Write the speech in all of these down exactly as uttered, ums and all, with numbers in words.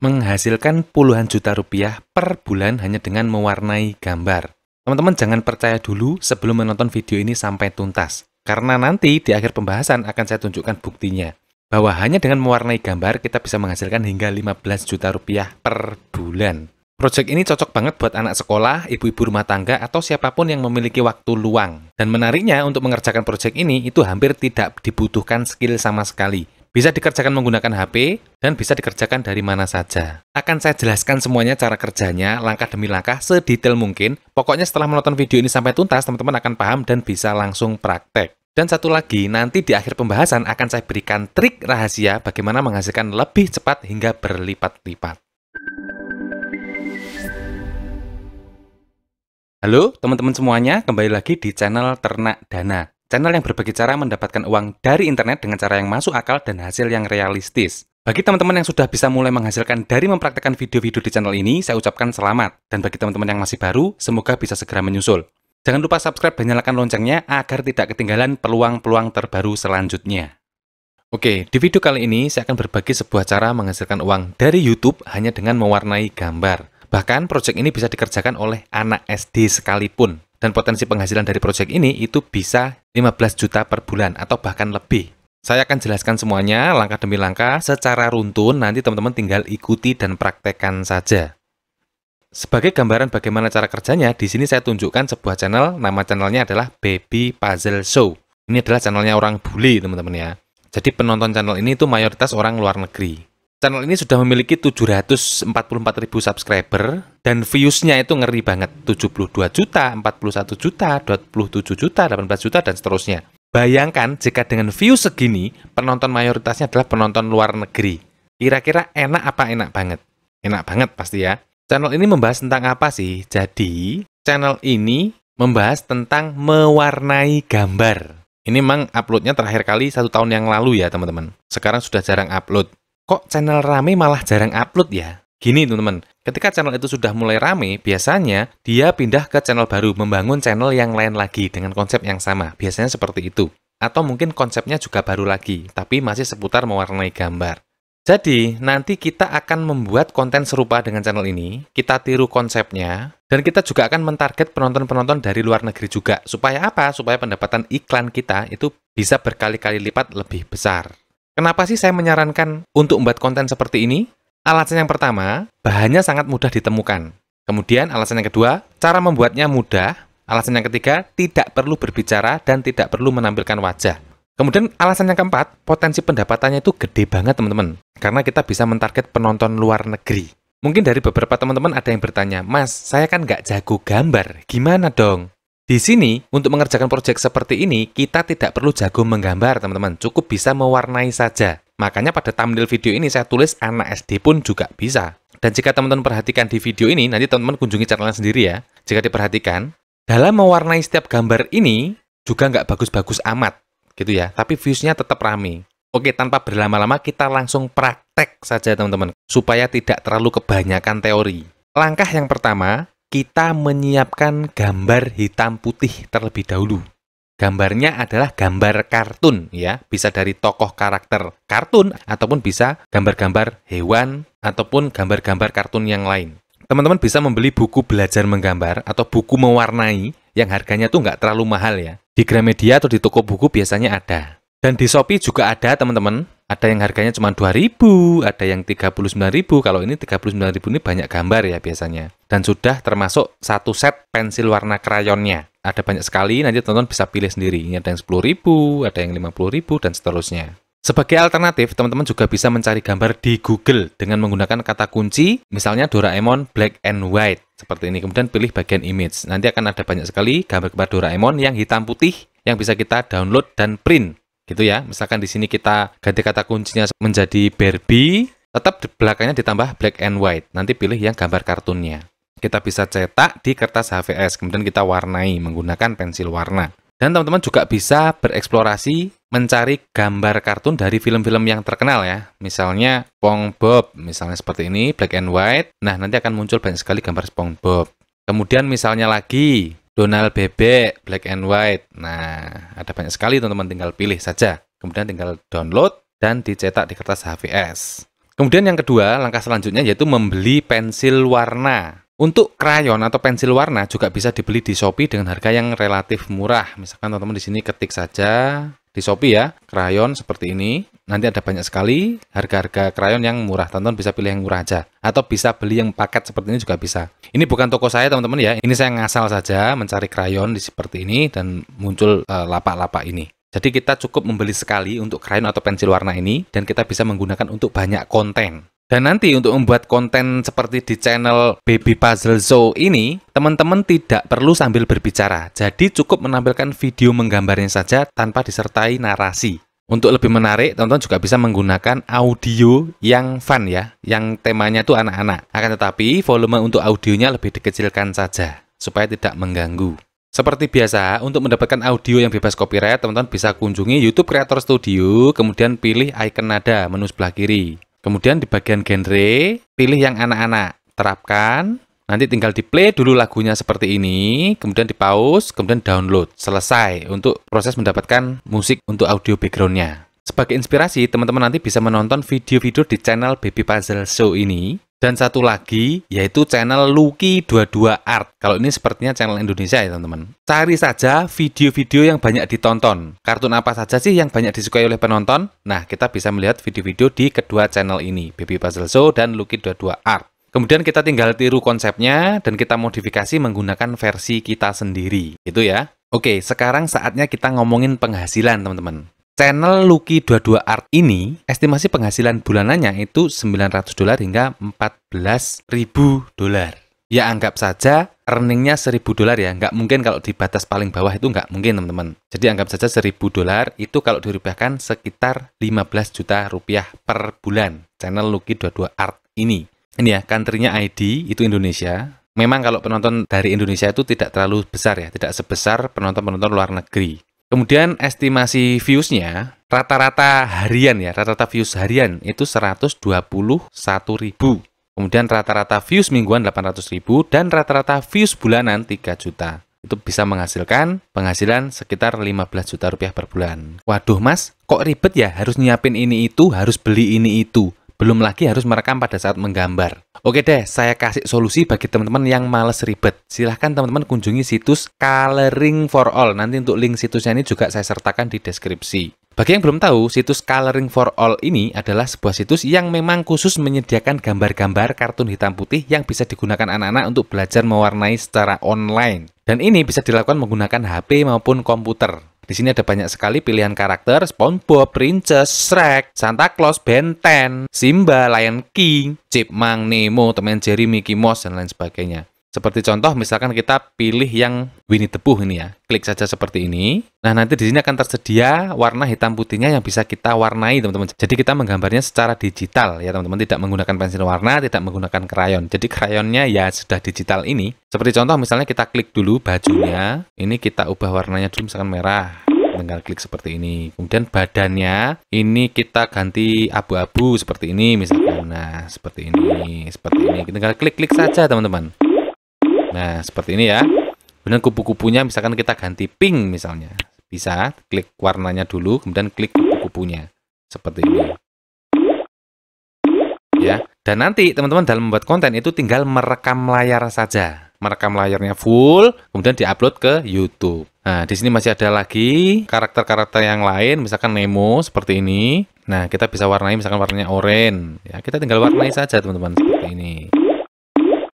menghasilkan puluhan juta rupiah per bulan hanya dengan mewarnai gambar. Teman-teman jangan percaya dulu sebelum menonton video ini sampai tuntas, karena nanti di akhir pembahasan akan saya tunjukkan buktinya, bahwa hanya dengan mewarnai gambar kita bisa menghasilkan hingga lima belas juta rupiah per bulan. Project ini cocok banget buat anak sekolah, ibu-ibu rumah tangga, atau siapapun yang memiliki waktu luang. Dan menariknya untuk mengerjakan project ini itu hampir tidak dibutuhkan skill sama sekali. Bisa dikerjakan menggunakan H P dan bisa dikerjakan dari mana saja. Akan saya jelaskan semuanya cara kerjanya, langkah demi langkah, sedetail mungkin. Pokoknya setelah menonton video ini sampai tuntas, teman-teman akan paham dan bisa langsung praktek. Dan satu lagi, nanti di akhir pembahasan akan saya berikan trik rahasia bagaimana menghasilkan lebih cepat hingga berlipat-lipat. Halo teman-teman semuanya, kembali lagi di channel Ternak Dana. Channel yang berbagi cara mendapatkan uang dari internet dengan cara yang masuk akal dan hasil yang realistis. Bagi teman-teman yang sudah bisa mulai menghasilkan dari mempraktekkan video-video di channel ini, saya ucapkan selamat. Dan bagi teman-teman yang masih baru, semoga bisa segera menyusul. Jangan lupa subscribe dan nyalakan loncengnya agar tidak ketinggalan peluang-peluang terbaru selanjutnya. Oke, di video kali ini saya akan berbagi sebuah cara menghasilkan uang dari YouTube hanya dengan mewarnai gambar. Bahkan proyek ini bisa dikerjakan oleh anak S D sekalipun. Dan potensi penghasilan dari proyek ini itu bisa lima belas juta per bulan atau bahkan lebih. Saya akan jelaskan semuanya langkah demi langkah secara runtun, nanti teman-teman tinggal ikuti dan praktekkan saja. Sebagai gambaran bagaimana cara kerjanya, di sini saya tunjukkan sebuah channel, nama channelnya adalah Baby Puzzle Show. Ini adalah channelnya orang bule teman-teman ya. Jadi penonton channel ini itu mayoritas orang luar negeri. Channel ini sudah memiliki tujuh ratus empat puluh empat ribu subscriber dan views-nya itu ngeri banget, tujuh puluh dua juta, empat puluh satu juta, dua puluh tujuh juta, delapan belas juta dan seterusnya. Bayangkan jika dengan views segini penonton mayoritasnya adalah penonton luar negeri. Kira-kira enak apa enak banget? Enak banget pasti ya. Channel ini membahas tentang apa sih? Jadi, channel ini membahas tentang mewarnai gambar. Ini memang uploadnya terakhir kali satu tahun yang lalu ya, teman-teman. Sekarang sudah jarang upload. Kok channel rame malah jarang upload ya? Gini teman-teman, ketika channel itu sudah mulai rame, biasanya dia pindah ke channel baru, membangun channel yang lain lagi dengan konsep yang sama. Biasanya seperti itu. Atau mungkin konsepnya juga baru lagi, tapi masih seputar mewarnai gambar. Jadi, nanti kita akan membuat konten serupa dengan channel ini, kita tiru konsepnya, dan kita juga akan mentarget penonton-penonton dari luar negeri juga. Supaya apa? Supaya pendapatan iklan kita itu bisa berkali-kali lipat lebih besar. Kenapa sih saya menyarankan untuk membuat konten seperti ini? Alasan yang pertama, bahannya sangat mudah ditemukan. Kemudian alasan yang kedua, cara membuatnya mudah. Alasan yang ketiga, tidak perlu berbicara dan tidak perlu menampilkan wajah. Kemudian alasan yang keempat, potensi pendapatannya itu gede banget teman-teman. Karena kita bisa mentarget penonton luar negeri. Mungkin dari beberapa teman-teman ada yang bertanya, Mas, saya kan nggak jago gambar, gimana dong? Di sini, untuk mengerjakan proyek seperti ini, kita tidak perlu jago menggambar, teman-teman. Cukup bisa mewarnai saja. Makanya pada thumbnail video ini saya tulis anak S D pun juga bisa. Dan jika teman-teman perhatikan di video ini, nanti teman-teman kunjungi channelnya sendiri ya. Jika diperhatikan, dalam mewarnai setiap gambar ini, juga nggak bagus-bagus amat. Gitu ya, tapi views-nya tetap rame. Oke, tanpa berlama-lama kita langsung praktek saja, teman-teman. Supaya tidak terlalu kebanyakan teori. Langkah yang pertama, kita menyiapkan gambar hitam putih terlebih dahulu. Gambarnya adalah gambar kartun ya, bisa dari tokoh karakter kartun ataupun bisa gambar-gambar hewan ataupun gambar-gambar kartun yang lain. Teman-teman bisa membeli buku belajar menggambar atau buku mewarnai yang harganya tuh nggak terlalu mahal ya. Di Gramedia atau di toko buku biasanya ada. Dan di Shopee juga ada teman-teman. Ada yang harganya cuma dua ribu, ada yang tiga puluh sembilan ribu. Kalau ini tiga puluh sembilan ribu ini banyak gambar ya biasanya. Dan sudah termasuk satu set pensil warna krayonnya. Ada banyak sekali, nanti teman-teman bisa pilih sendiri. Ini ada yang sepuluh ribu, ada yang lima puluh ribu, dan seterusnya. Sebagai alternatif, teman-teman juga bisa mencari gambar di Google dengan menggunakan kata kunci, misalnya Doraemon black and white. Seperti ini, kemudian pilih bagian image. Nanti akan ada banyak sekali gambar-gambar Doraemon yang hitam putih, yang bisa kita download dan print. Gitu ya, misalkan di sini kita ganti kata kuncinya menjadi Barbie, tetap di belakangnya ditambah black and white. Nanti pilih yang gambar kartunnya. Kita bisa cetak di kertas H V S, kemudian kita warnai menggunakan pensil warna. Dan teman-teman juga bisa bereksplorasi mencari gambar kartun dari film-film yang terkenal ya. Misalnya SpongeBob, misalnya seperti ini, black and white. Nah, nanti akan muncul banyak sekali gambar SpongeBob. Kemudian misalnya lagi Donald Bebek, black and white. Nah, ada banyak sekali teman-teman, tinggal pilih saja. Kemudian tinggal download dan dicetak di kertas H V S. Kemudian yang kedua, langkah selanjutnya yaitu membeli pensil warna. Untuk krayon atau pensil warna juga bisa dibeli di Shopee dengan harga yang relatif murah. Misalkan teman-teman di sini ketik saja di Shopee ya, krayon seperti ini. Nanti ada banyak sekali harga-harga krayon yang murah. Teman-teman bisa pilih yang murah aja. Atau bisa beli yang paket seperti ini juga bisa. Ini bukan toko saya teman-teman ya. Ini saya ngasal saja mencari krayon di seperti ini dan muncul lapak-lapak ini. Jadi kita cukup membeli sekali untuk krayon atau pensil warna ini dan kita bisa menggunakan untuk banyak konten. Dan nanti untuk membuat konten seperti di channel Baby Puzzle Show ini, teman-teman tidak perlu sambil berbicara. Jadi cukup menampilkan video menggambarnya saja tanpa disertai narasi. Untuk lebih menarik, teman-teman juga bisa menggunakan audio yang fun ya, yang temanya itu anak-anak. Akan tetapi volume untuk audionya lebih dikecilkan saja supaya tidak mengganggu. Seperti biasa, untuk mendapatkan audio yang bebas copyright, teman-teman bisa kunjungi YouTube Creator Studio, kemudian pilih icon nada menu sebelah kiri. Kemudian di bagian genre, pilih yang anak-anak, terapkan, nanti tinggal di play dulu lagunya seperti ini, kemudian di pause, kemudian download, selesai untuk proses mendapatkan musik untuk audio backgroundnya. Sebagai inspirasi, teman-teman nanti bisa menonton video-video di channel Baby Puzzle Show ini. Dan satu lagi, yaitu channel Lucky dua dua Art. Kalau ini sepertinya channel Indonesia ya teman-teman. Cari saja video-video yang banyak ditonton. Kartun apa saja sih yang banyak disukai oleh penonton? Nah, kita bisa melihat video-video di kedua channel ini, Baby Puzzle Show dan Lucky dua dua Art. Kemudian kita tinggal tiru konsepnya dan kita modifikasi menggunakan versi kita sendiri. Gitu ya. Oke, sekarang saatnya kita ngomongin penghasilan teman-teman. Channel Lucky dua dua Art ini estimasi penghasilan bulanannya itu sembilan ratus dolar hingga empat belas ribu dolar. Ya anggap saja earningnya seribu dolar ya. Nggak mungkin kalau di batas paling bawah itu nggak mungkin teman-teman. Jadi anggap saja seribu dolar itu kalau dirupiahkan sekitar lima belas juta rupiah per bulan. Channel Lucky dua dua Art ini. Ini ya, country-nya I D itu Indonesia. Memang kalau penonton dari Indonesia itu tidak terlalu besar ya. Tidak sebesar penonton-penonton luar negeri. Kemudian estimasi views-nya rata-rata harian ya, rata-rata views harian itu seratus dua puluh satu ribu. Kemudian rata-rata views mingguan delapan ratus ribu dan rata-rata views bulanan tiga juta. Itu bisa menghasilkan penghasilan sekitar lima belas juta rupiah per bulan. Waduh mas, kok ribet ya harus nyiapin ini itu, harus beli ini itu. Belum lagi harus merekam pada saat menggambar. Oke deh, saya kasih solusi bagi teman-teman yang males ribet. Silahkan teman-teman kunjungi situs Coloring for All. Nanti untuk link situsnya ini juga saya sertakan di deskripsi. Bagi yang belum tahu, situs Coloring for All ini adalah sebuah situs yang memang khusus menyediakan gambar-gambar kartun hitam putih yang bisa digunakan anak-anak untuk belajar mewarnai secara online. Dan ini bisa dilakukan menggunakan H P maupun komputer. Di sini ada banyak sekali pilihan karakter, SpongeBob, Princess, Shrek, Santa Claus, Ben sepuluh, Simba, Lion King, Chipmunk, Nemo, Tom and Jerry, Mickey Mouse, dan lain sebagainya. Seperti contoh, misalkan kita pilih yang Winnie the Pooh ini ya. Klik saja seperti ini. Nah, nanti di sini akan tersedia warna hitam putihnya yang bisa kita warnai, teman-teman. Jadi kita menggambarnya secara digital ya, teman-teman. Tidak menggunakan pensil warna, tidak menggunakan krayon. Jadi krayonnya ya sudah digital ini. Seperti contoh, misalnya kita klik dulu bajunya. Ini kita ubah warnanya dulu, misalkan merah. Tinggal klik seperti ini. Kemudian badannya ini kita ganti abu-abu seperti ini misalkan. Nah, seperti ini, seperti ini. Kita tinggal klik-klik saja, teman-teman. Nah, seperti ini ya. Kemudian kupu-kupunya misalkan kita ganti pink misalnya. Bisa klik warnanya dulu, kemudian klik kupu-kupunya. Seperti ini. Ya, dan nanti teman-teman dalam membuat konten itu tinggal merekam layar saja. Merekam layarnya full, kemudian diupload ke YouTube. Nah, di sini masih ada lagi karakter-karakter yang lain, misalkan Nemo seperti ini. Nah, kita bisa warnai, misalkan warnanya oranye. Ya, kita tinggal warnai saja, teman-teman, seperti ini.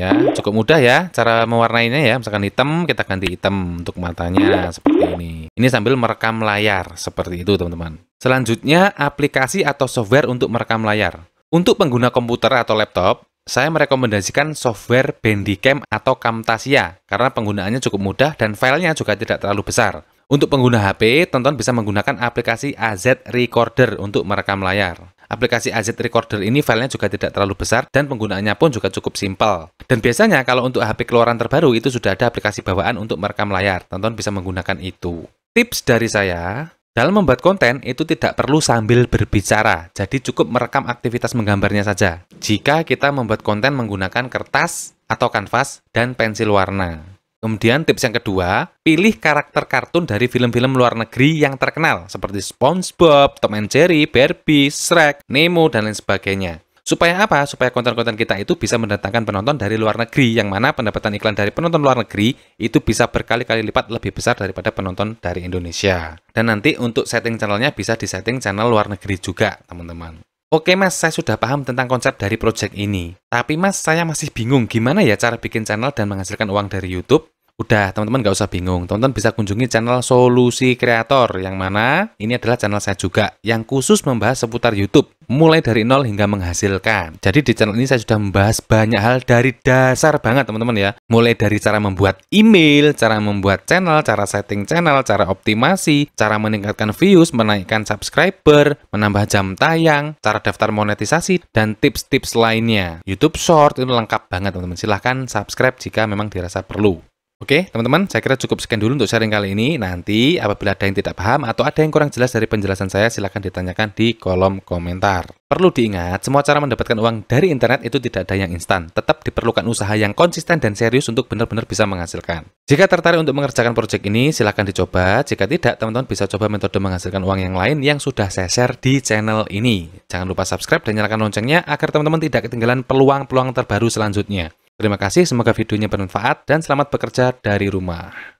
Ya, cukup mudah ya cara mewarnainya ya. Misalkan hitam, kita ganti hitam untuk matanya seperti ini. Ini sambil merekam layar seperti itu, teman-teman. Selanjutnya, aplikasi atau software untuk merekam layar. Untuk pengguna komputer atau laptop, saya merekomendasikan software Bandicam atau Camtasia karena penggunaannya cukup mudah dan filenya juga tidak terlalu besar. Untuk pengguna H P, tonton bisa menggunakan aplikasi A Z Recorder untuk merekam layar. Aplikasi A Z Recorder ini filenya juga tidak terlalu besar dan penggunaannya pun juga cukup simpel. Dan biasanya kalau untuk H P keluaran terbaru itu sudah ada aplikasi bawaan untuk merekam layar. Tonton bisa menggunakan itu. Tips dari saya, dalam membuat konten itu tidak perlu sambil berbicara, jadi cukup merekam aktivitas menggambarnya saja. Jika kita membuat konten menggunakan kertas atau kanvas dan pensil warna. Kemudian tips yang kedua, pilih karakter kartun dari film-film luar negeri yang terkenal seperti SpongeBob, Tom and Jerry, Barbie, Shrek, Nemo, dan lain sebagainya. Supaya apa? Supaya konten-konten kita itu bisa mendatangkan penonton dari luar negeri, yang mana pendapatan iklan dari penonton luar negeri itu bisa berkali-kali lipat lebih besar daripada penonton dari Indonesia. Dan nanti untuk setting channelnya bisa disetting channel luar negeri juga, teman-teman. Oke mas, saya sudah paham tentang konsep dari project ini. Tapi mas, saya masih bingung gimana ya cara bikin channel dan menghasilkan uang dari YouTube? Udah, teman-teman nggak usah bingung. Teman-teman bisa kunjungi channel Solusi Creator, yang mana ini adalah channel saya juga, yang khusus membahas seputar YouTube, mulai dari nol hingga menghasilkan. Jadi di channel ini saya sudah membahas banyak hal dari dasar banget, teman-teman ya. Mulai dari cara membuat email, cara membuat channel, cara setting channel, cara optimasi, cara meningkatkan views, menaikkan subscriber, menambah jam tayang, cara daftar monetisasi, dan tips-tips lainnya. YouTube Short itu lengkap banget, teman-teman. Silahkan subscribe jika memang dirasa perlu. Oke, teman-teman, saya kira cukup sekian dulu untuk sharing kali ini. Nanti apabila ada yang tidak paham atau ada yang kurang jelas dari penjelasan saya, silahkan ditanyakan di kolom komentar. Perlu diingat, semua cara mendapatkan uang dari internet itu tidak ada yang instan. Tetap diperlukan usaha yang konsisten dan serius untuk benar-benar bisa menghasilkan. Jika tertarik untuk mengerjakan proyek ini, silahkan dicoba. Jika tidak, teman-teman bisa coba metode menghasilkan uang yang lain yang sudah saya share di channel ini. Jangan lupa subscribe dan nyalakan loncengnya agar teman-teman tidak ketinggalan peluang-peluang terbaru selanjutnya. Terima kasih, semoga videonya bermanfaat dan selamat bekerja dari rumah.